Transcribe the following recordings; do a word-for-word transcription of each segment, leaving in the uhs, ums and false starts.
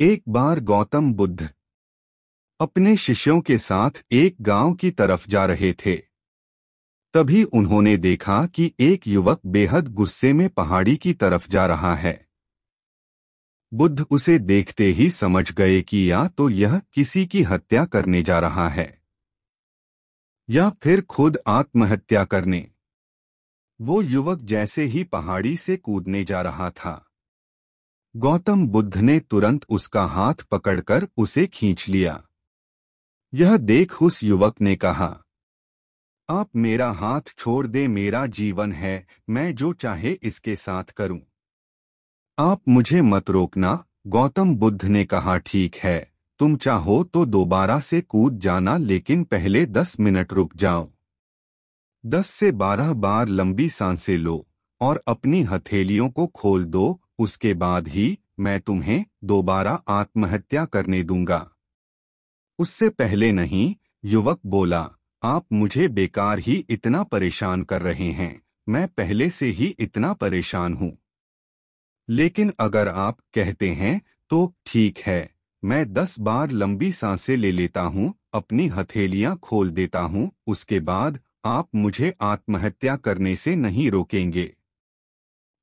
एक बार गौतम बुद्ध अपने शिष्यों के साथ एक गांव की तरफ जा रहे थे। तभी उन्होंने देखा कि एक युवक बेहद गुस्से में पहाड़ी की तरफ जा रहा है। बुद्ध उसे देखते ही समझ गए कि या तो यह किसी की हत्या करने जा रहा है या फिर खुद आत्महत्या करने। वो युवक जैसे ही पहाड़ी से कूदने जा रहा था, गौतम बुद्ध ने तुरंत उसका हाथ पकड़कर उसे खींच लिया। यह देख उस युवक ने कहा, आप मेरा हाथ छोड़ दे, मेरा जीवन है, मैं जो चाहे इसके साथ करूं, आप मुझे मत रोकना। गौतम बुद्ध ने कहा, ठीक है, तुम चाहो तो दोबारा से कूद जाना, लेकिन पहले दस मिनट रुक जाओ, दस से बारह बार लंबी सांसें लो और अपनी हथेलियों को खोल दो, उसके बाद ही मैं तुम्हें दोबारा आत्महत्या करने दूंगा, उससे पहले नहीं। युवक बोला, आप मुझे बेकार ही इतना परेशान कर रहे हैं, मैं पहले से ही इतना परेशान हूं, लेकिन अगर आप कहते हैं तो ठीक है, मैं दस बार लंबी सांसें ले लेता हूं, अपनी हथेलियां खोल देता हूं, उसके बाद आप मुझे आत्महत्या करने से नहीं रोकेंगे।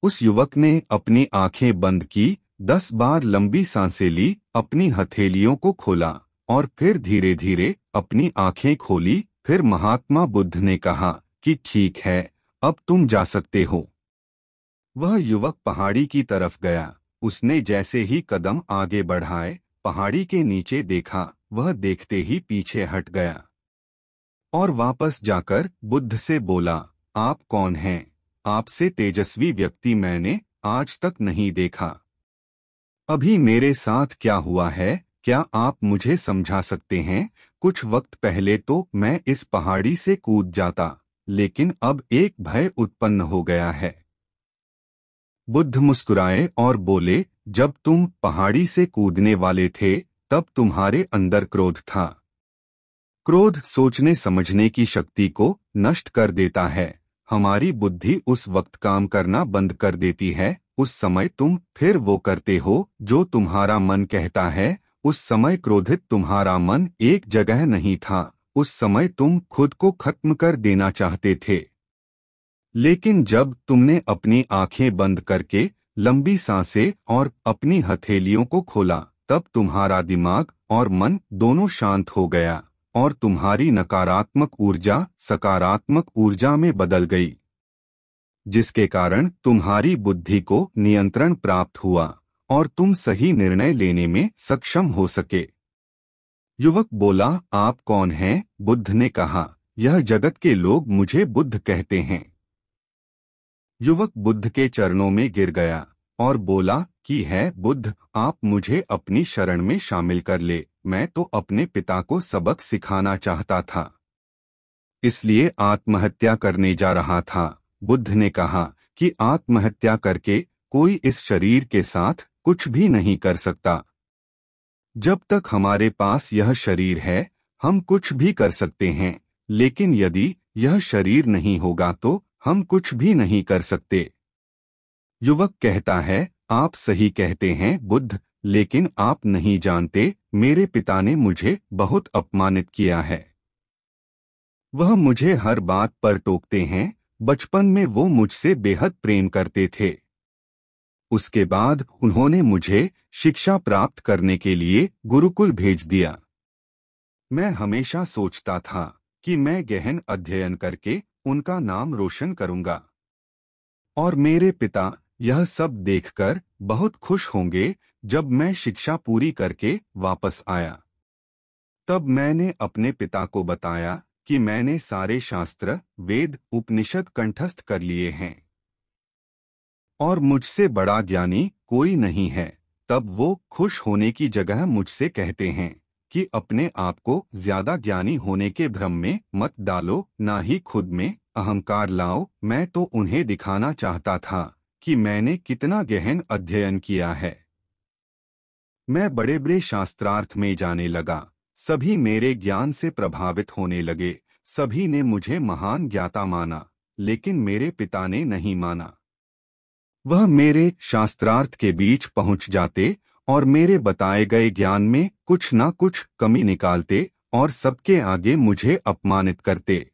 उस युवक ने अपनी आंखें बंद की, दस बार लंबी सांसें ली, अपनी हथेलियों को खोला और फिर धीरे धीरे अपनी आंखें खोली। फिर महात्मा बुद्ध ने कहा कि ठीक है, अब तुम जा सकते हो। वह युवक पहाड़ी की तरफ गया। उसने जैसे ही कदम आगे बढ़ाए, पहाड़ी के नीचे देखा, वह देखते ही पीछे हट गया और वापस जाकर बुद्ध से बोला, आप कौन हैं? आपसे तेजस्वी व्यक्ति मैंने आज तक नहीं देखा, अभी मेरे साथ क्या हुआ है? क्या आप मुझे समझा सकते हैं? कुछ वक्त पहले तो मैं इस पहाड़ी से कूद जाता, लेकिन अब एक भय उत्पन्न हो गया है। बुद्ध मुस्कुराए और बोले, जब तुम पहाड़ी से कूदने वाले थे तब तुम्हारे अंदर क्रोध था। क्रोध सोचने समझने की शक्ति को नष्ट कर देता है। हमारी बुद्धि उस वक्त काम करना बंद कर देती है। उस समय तुम फिर वो करते हो जो तुम्हारा मन कहता है। उस समय क्रोधित तुम्हारा मन एक जगह नहीं था। उस समय तुम खुद को खत्म कर देना चाहते थे, लेकिन जब तुमने अपनी आंखें बंद करके लंबी सांसें और अपनी हथेलियों को खोला, तब तुम्हारा दिमाग और मन दोनों शांत हो गया और तुम्हारी नकारात्मक ऊर्जा सकारात्मक ऊर्जा में बदल गई, जिसके कारण तुम्हारी बुद्धि को नियंत्रण प्राप्त हुआ और तुम सही निर्णय लेने में सक्षम हो सके। युवक बोला, आप कौन हैं? बुद्ध ने कहा, यह जगत के लोग मुझे बुद्ध कहते हैं। युवक बुद्ध के चरणों में गिर गया और बोला कि है बुद्ध, आप मुझे अपनी शरण में शामिल कर ले। मैं तो अपने पिता को सबक सिखाना चाहता था, इसलिए आत्महत्या करने जा रहा था। बुद्ध ने कहा कि आत्महत्या करके कोई इस शरीर के साथ कुछ भी नहीं कर सकता। जब तक हमारे पास यह शरीर है, हम कुछ भी कर सकते हैं, लेकिन यदि यह शरीर नहीं होगा तो हम कुछ भी नहीं कर सकते। युवक कहता है, आप सही कहते हैं बुद्ध, लेकिन आप नहीं जानते, मेरे पिता ने मुझे बहुत अपमानित किया है। वह मुझे हर बात पर टोकते हैं। बचपन में वो मुझसे बेहद प्रेम करते थे, उसके बाद उन्होंने मुझे शिक्षा प्राप्त करने के लिए गुरुकुल भेज दिया। मैं हमेशा सोचता था कि मैं गहन अध्ययन करके उनका नाम रोशन करूंगा और मेरे पिता यह सब देखकर बहुत खुश होंगे। जब मैं शिक्षा पूरी करके वापस आया, तब मैंने अपने पिता को बताया कि मैंने सारे शास्त्र, वेद, उपनिषद कंठस्थ कर लिए हैं और मुझसे बड़ा ज्ञानी कोई नहीं है। तब वो खुश होने की जगह मुझसे कहते हैं कि अपने आप को ज्यादा ज्ञानी होने के भ्रम में मत डालो, ना ही खुद में अहंकार लाओ। मैं तो उन्हें दिखाना चाहता था कि मैंने कितना गहन अध्ययन किया है। मैं बड़े बड़े शास्त्रार्थ में जाने लगा। सभी मेरे ज्ञान से प्रभावित होने लगे। सभी ने मुझे महान ज्ञाता माना, लेकिन मेरे पिता ने नहीं माना। वह मेरे शास्त्रार्थ के बीच पहुंच जाते और मेरे बताए गए ज्ञान में कुछ ना कुछ कमी निकालते और सबके आगे मुझे अपमानित करते।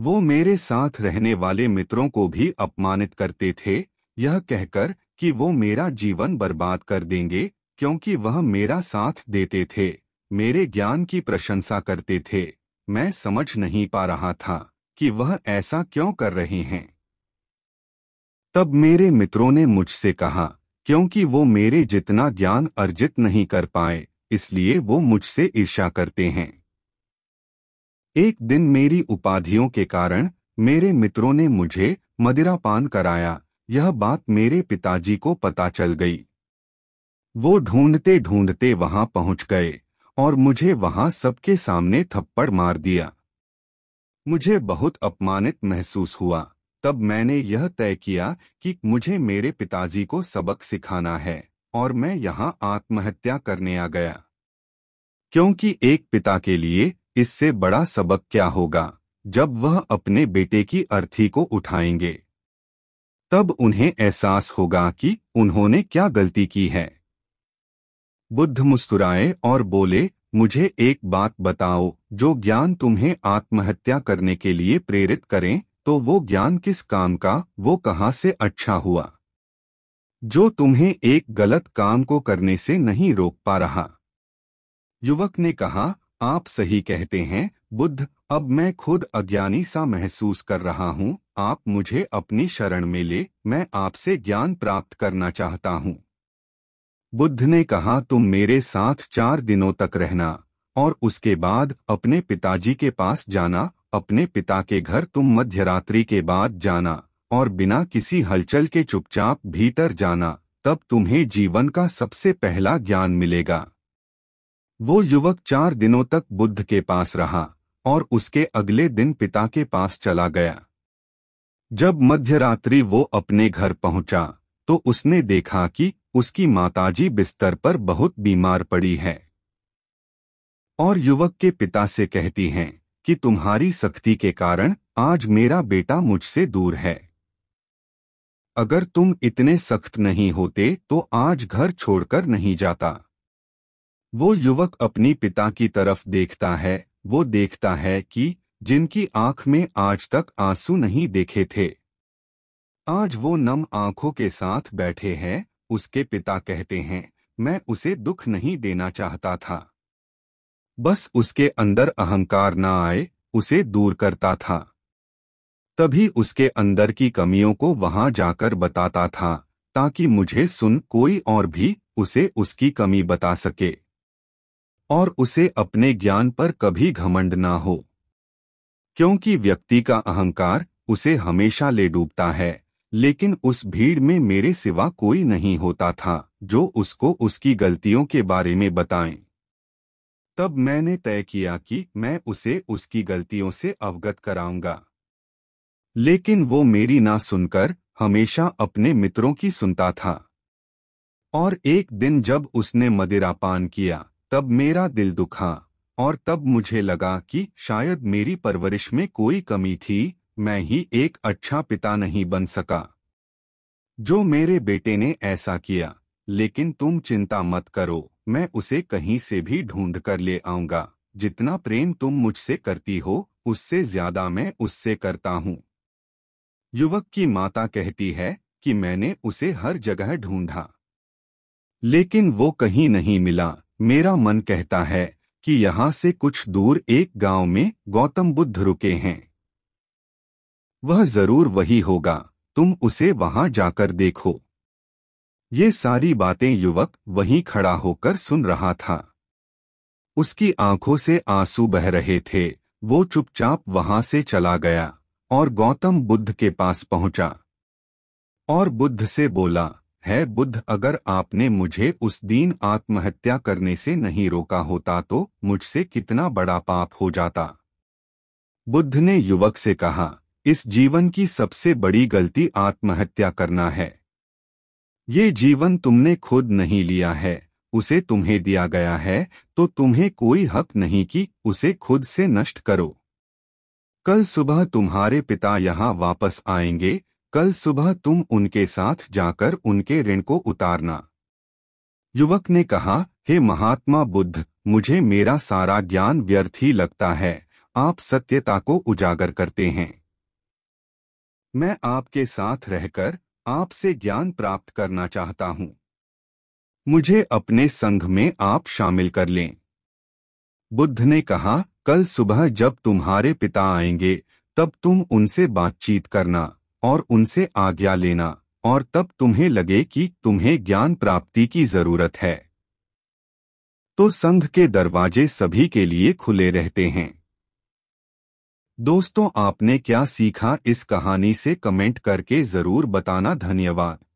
वो मेरे साथ रहने वाले मित्रों को भी अपमानित करते थे, यह कहकर कि वो मेरा जीवन बर्बाद कर देंगे, क्योंकि वह मेरा साथ देते थे, मेरे ज्ञान की प्रशंसा करते थे। मैं समझ नहीं पा रहा था कि वह ऐसा क्यों कर रहे हैं। तब मेरे मित्रों ने मुझसे कहा, क्योंकि वो मेरे जितना ज्ञान अर्जित नहीं कर पाए, इसलिए वो मुझसे ईर्ष्या करते हैं। एक दिन मेरी उपाधियों के कारण मेरे मित्रों ने मुझे मदिरापान कराया। यह बात मेरे पिताजी को पता चल गई। वो ढूंढते ढूंढते वहां पहुंच गए और मुझे वहां सबके सामने थप्पड़ मार दिया। मुझे बहुत अपमानित महसूस हुआ। तब मैंने यह तय किया कि मुझे मेरे पिताजी को सबक सिखाना है और मैं यहां आत्महत्या करने आ गया, क्योंकि एक पिता के लिए इससे बड़ा सबक क्या होगा जब वह अपने बेटे की अर्थी को उठाएंगे। तब उन्हें एहसास होगा कि उन्होंने क्या गलती की है। बुद्ध मुस्कुराए और बोले, मुझे एक बात बताओ, जो ज्ञान तुम्हें आत्महत्या करने के लिए प्रेरित करें तो वो ज्ञान किस काम का, वो कहाँ से अच्छा हुआ, जो तुम्हें एक गलत काम को करने से नहीं रोक पा रहा। युवक ने कहा, आप सही कहते हैं बुद्ध, अब मैं खुद अज्ञानी सा महसूस कर रहा हूँ, आप मुझे अपनी शरण में ले, मैं आपसे ज्ञान प्राप्त करना चाहता हूँ। बुद्ध ने कहा, तुम मेरे साथ चार दिनों तक रहना और उसके बाद अपने पिताजी के पास जाना। अपने पिता के घर तुम मध्यरात्रि के बाद जाना और बिना किसी हलचल के चुपचाप भीतर जाना, तब तुम्हें जीवन का सबसे पहला ज्ञान मिलेगा। वो युवक चार दिनों तक बुद्ध के पास रहा और उसके अगले दिन पिता के पास चला गया। जब मध्यरात्रि वो अपने घर पहुंचा तो उसने देखा कि उसकी माताजी बिस्तर पर बहुत बीमार पड़ी है और युवक के पिता से कहती हैं कि तुम्हारी सख्ती के कारण आज मेरा बेटा मुझसे दूर है। अगर तुम इतने सख्त नहीं होते तो आज घर छोड़कर नहीं जाता। वो युवक अपनी पिता की तरफ देखता है। वो देखता है कि जिनकी आंख में आज तक आंसू नहीं देखे थे, आज वो नम आंखों के साथ बैठे हैं। उसके पिता कहते हैं, मैं उसे दुख नहीं देना चाहता था, बस उसके अंदर अहंकार ना आए, उसे दूर करता था। तभी उसके अंदर की कमियों को वहां जाकर बताता था, ताकि मुझे सुन कोई और भी उसे उसकी कमी बता सके और उसे अपने ज्ञान पर कभी घमंड ना हो, क्योंकि व्यक्ति का अहंकार उसे हमेशा ले डूबता है। लेकिन उस भीड़ में मेरे सिवा कोई नहीं होता था जो उसको उसकी गलतियों के बारे में बताएं। तब मैंने तय किया कि मैं उसे उसकी गलतियों से अवगत कराऊंगा, लेकिन वो मेरी ना सुनकर हमेशा अपने मित्रों की सुनता था। और एक दिन जब उसने मदिरापान किया तब मेरा दिल दुखा और तब मुझे लगा कि शायद मेरी परवरिश में कोई कमी थी, मैं ही एक अच्छा पिता नहीं बन सका। जो मेरे बेटे ने ऐसा किया, लेकिन तुम चिंता मत करो, मैं उसे कहीं से भी ढूंढ कर ले आऊंगा। जितना प्रेम तुम मुझसे करती हो उससे ज्यादा मैं उससे करता हूँ। युवक की माता कहती है कि मैंने उसे हर जगह ढूंढा लेकिन वो कहीं नहीं मिला। मेरा मन कहता है कि यहाँ से कुछ दूर एक गांव में गौतम बुद्ध रुके हैं, वह जरूर वही होगा, तुम उसे वहां जाकर देखो। ये सारी बातें युवक वहीं खड़ा होकर सुन रहा था। उसकी आंखों से आंसू बह रहे थे। वो चुपचाप वहां से चला गया और गौतम बुद्ध के पास पहुंचा और बुद्ध से बोला, है बुद्ध, अगर आपने मुझे उस दिन आत्महत्या करने से नहीं रोका होता तो मुझसे कितना बड़ा पाप हो जाता। बुद्ध ने युवक से कहा, इस जीवन की सबसे बड़ी गलती आत्महत्या करना है। ये जीवन तुमने खुद नहीं लिया है, उसे तुम्हें दिया गया है, तो तुम्हें कोई हक नहीं कि उसे खुद से नष्ट करो। कल सुबह तुम्हारे पिता यहाँ वापस आएंगे, कल सुबह तुम उनके साथ जाकर उनके ऋण को उतारना। युवक ने कहा, हे महात्मा बुद्ध, मुझे मेरा सारा ज्ञान व्यर्थ ही लगता है। आप सत्यता को उजागर करते हैं। मैं आपके साथ रहकर आपसे ज्ञान प्राप्त करना चाहता हूं। मुझे अपने संघ में आप शामिल कर लें। बुद्ध ने कहा, कल सुबह जब तुम्हारे पिता आएंगे तब तुम उनसे बातचीत करना और उनसे आज्ञा लेना, और तब तुम्हें लगे कि तुम्हें ज्ञान प्राप्ति की जरूरत है तो संघ के दरवाजे सभी के लिए खुले रहते हैं। दोस्तों, आपने क्या सीखा इस कहानी से कमेंट करके जरूर बताना। धन्यवाद।